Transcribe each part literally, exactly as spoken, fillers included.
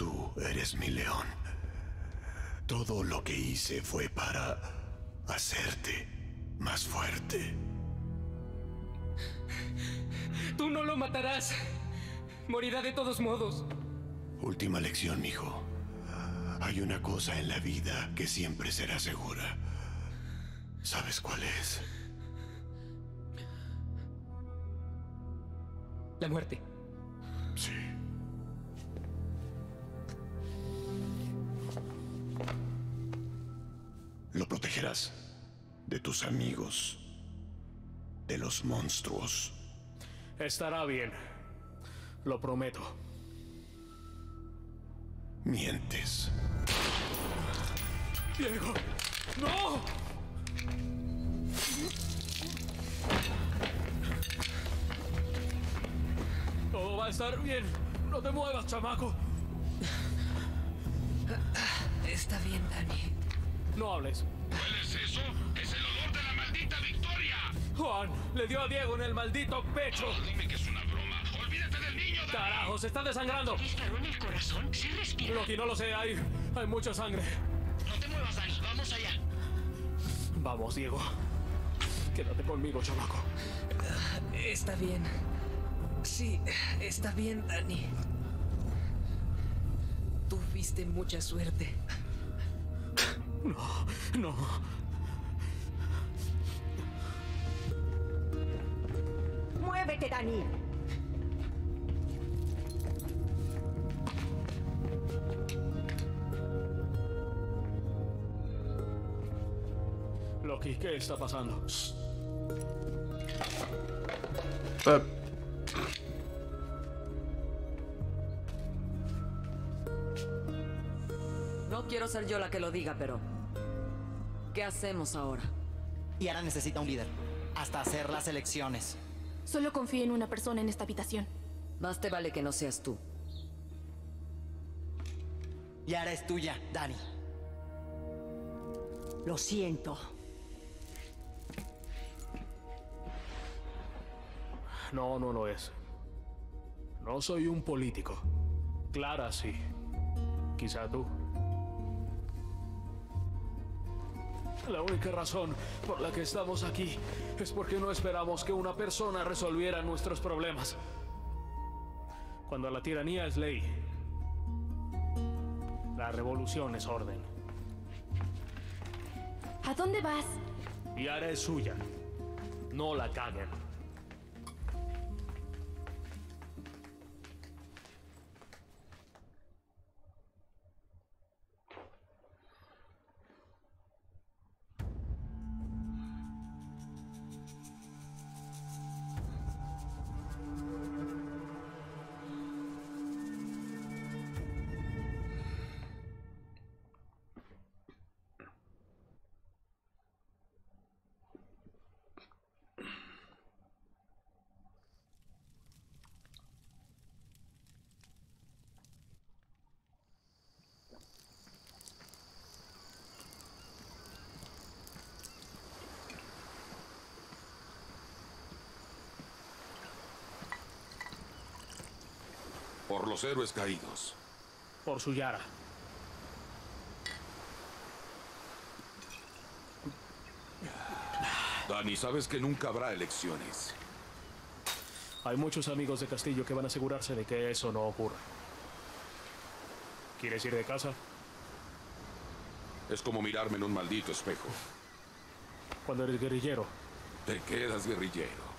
Tú eres mi león. Todo lo que hice fue para hacerte más fuerte. Tú no lo matarás. Morirá de todos modos. Última lección, mijo. Hay una cosa en la vida que siempre será segura. ¿Sabes cuál es? La muerte. Sí. Lo protegerás de tus amigos, de los monstruos. Estará bien. Lo prometo. Mientes. Diego, no. Todo va a estar bien. No te muevas, chamaco. Está bien, Dani. No hables. ¿Cuál es eso? ¡Es el olor de la maldita victoria! Juan le dio a Diego en el maldito pecho. Oh, dime que es una broma. ¡Olvídate del niño, Dani! ¡Carajo, se está desangrando! ¿Te disparó en el corazón? ¿Sí respira? Loki, no lo sé. Hay, hay mucha sangre. No te muevas, Dani. Vamos allá. Vamos, Diego. Quédate conmigo, chamaco. Está bien. Sí, está bien, Dani. Tuviste mucha suerte. No, no. ¡Muévete, Dani! Loki, ¿qué está pasando? Uh. Quiero ser yo la que lo diga, pero ¿qué hacemos ahora? Yara necesita un líder hasta hacer las elecciones. Solo confío en una persona en esta habitación. Más te vale que no seas tú. Yara es tuya, Dani. Lo siento. No, no lo es. No soy un político. Clara sí. Quizá tú. La única razón por la que estamos aquí es porque no esperamos que una persona resolviera nuestros problemas. Cuando la tiranía es ley, la revolución es orden. ¿A dónde vas? Yara es suya. No la caguen. Por los héroes caídos. Por su Yara. Dani, sabes que nunca habrá elecciones. Hay muchos amigos de Castillo que van a asegurarse de que eso no ocurra. ¿Quieres ir de casa? Es como mirarme en un maldito espejo. Cuando eres guerrillero. Te quedas guerrillero.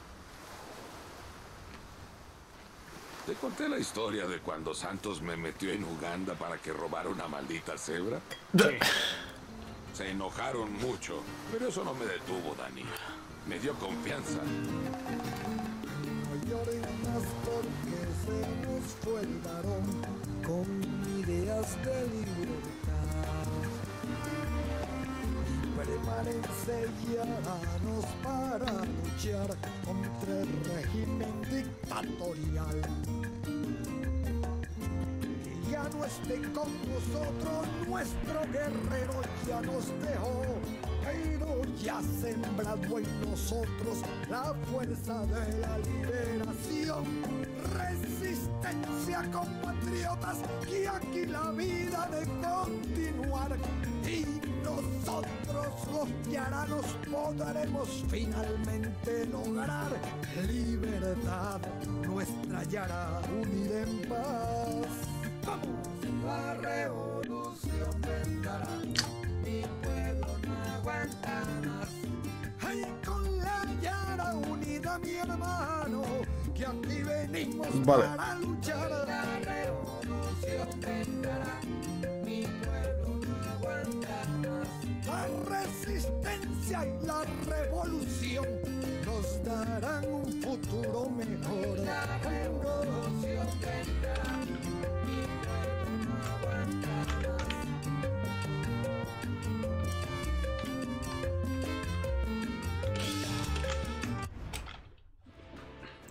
¿Te conté la historia de cuando Santos me metió en Uganda para que robara una maldita cebra? Sí. Se enojaron mucho, pero eso no me detuvo, Dani. Me dio confianza. No lloren más porque se nos fue el varón con ideas de libertad. Prepárense llanos para luchar contra el régimen dictatorial. Ya no esté con nosotros, nuestro guerrero ya nos dejó, pero ya ha sembrado en nosotros la fuerza de la liberación. resistencia, compatriotas, y aquí la vida de continuar, y nosotros los yaranos podremos finalmente lograr libertad, nuestra Yara unir en paz. ¡Vamos! La revolución vendrá, mi pueblo no aguanta más. ¡Ay, con la Yara unida, mi hermano! Que aquí venimos, vale, para luchar. La revolución vendrá, mi pueblo no aguanta más. La resistencia y la revolución nos darán un futuro mejor. La revolución vendrá, mi pueblo no aguanta más.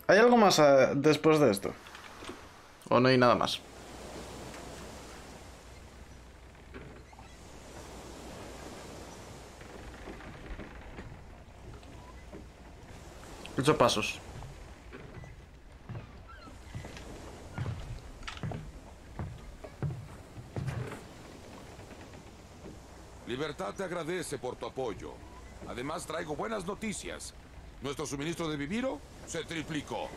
¿Hay algo más uh, después de esto? ¿O no hay nada más? Ocho pasos. Libertad te agradece por tu apoyo. Además traigo buenas noticias. Nuestro suministro de viviro se triplicó.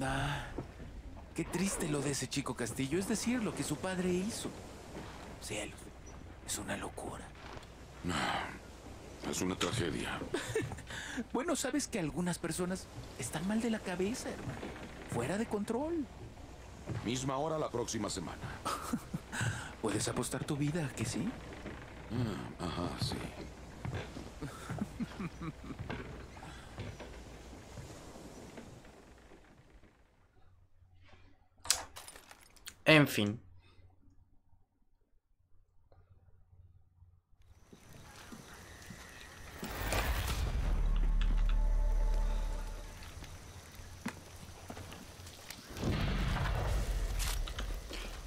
Ah, qué triste lo de ese chico Castillo. Es decir, lo que su padre hizo. Cielos, es una locura. Es una tragedia. Bueno, sabes que algunas personas están mal de la cabeza, hermano. Fuera de control. Misma hora la próxima semana. ¿Puedes apostar tu vida a que sí? Ah, ajá, sí. En fin.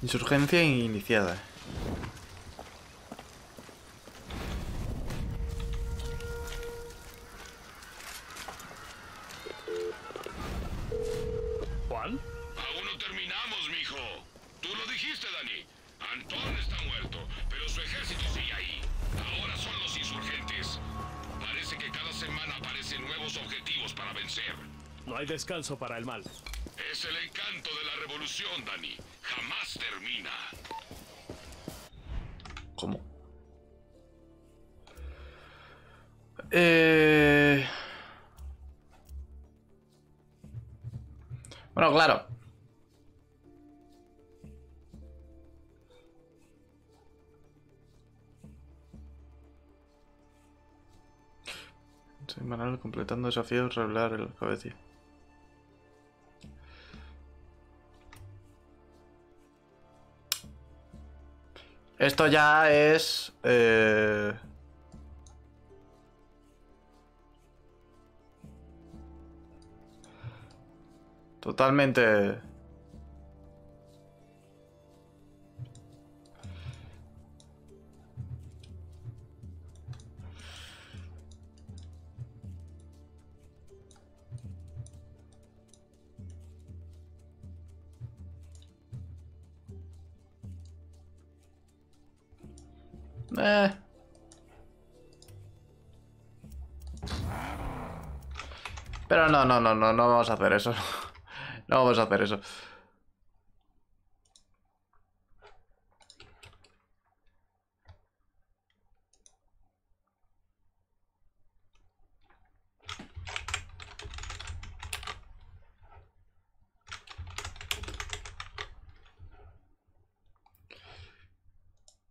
Insurgencia iniciada. ¿Juan? Aún no terminamos, mijo. Tú lo dijiste, Dani. Anton está muerto, pero su ejército sigue ahí. Ahora son los insurgentes. Parece que cada semana aparecen nuevos objetivos para vencer. No hay descanso para el mal. Es el encanto de la revolución, Dani. Jamás termina. ¿Cómo? Eh... Bueno, claro. Semanal completando desafíos, revelar el cabecilla. Esto ya es... Eh... Totalmente... Eh. Pero no, no, no, no, no vamos a hacer eso. No vamos a hacer eso.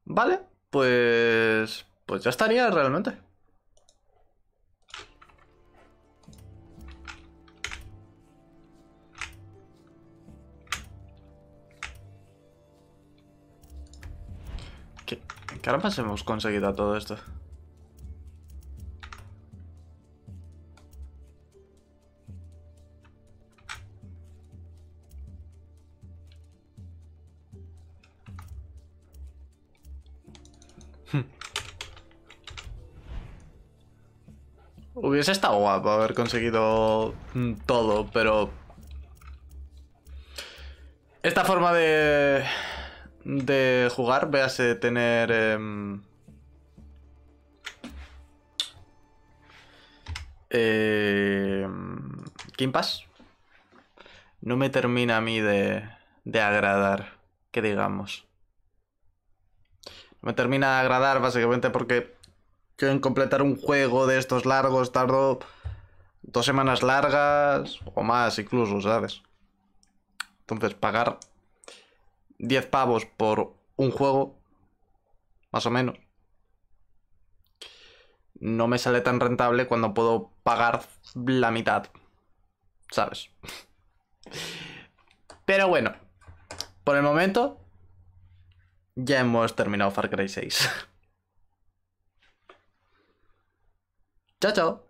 Vale. Pues... pues ya estaría realmente. ¿Qué carambas hemos conseguido a todo esto? Hubiese estado guapo haber conseguido todo, pero Esta forma de, de jugar, véase tener... Eh, eh, Game Pass, no me termina a mí de, de agradar, que digamos. No me termina de agradar básicamente porque yo en completar un juego de estos largos tardo dos semanas largas o más incluso, ¿sabes? Entonces, pagar diez pavos por un juego, más o menos, no me sale tan rentable cuando puedo pagar la mitad, ¿sabes? Pero bueno, por el momento, ya hemos terminado Far Cry seis. Chao, chao.